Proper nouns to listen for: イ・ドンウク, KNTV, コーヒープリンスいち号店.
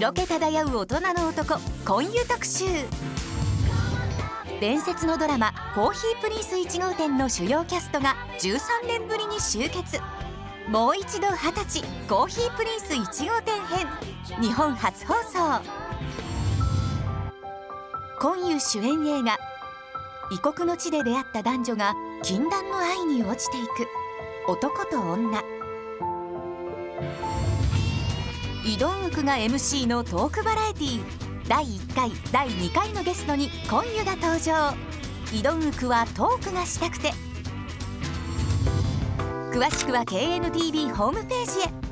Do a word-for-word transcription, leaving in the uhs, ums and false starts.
色気漂う大人の男今湯特集。伝説のドラマ「コーヒープリンスいち号店」の主要キャストがじゅうさんねんぶりに集結。もう一度二十歳コーヒープリンスいち号店編、日本初放送。今湯主演映画、異国の地で出会った男女が禁断の愛に落ちていく男と女。イ・ドンウクが エムシー のトークバラエティだいいっかいだいにかいのゲストに今湯が登場。イ・ドンウクはトークがしたくて。詳しくは ケーエヌティーブイ ホームページへ。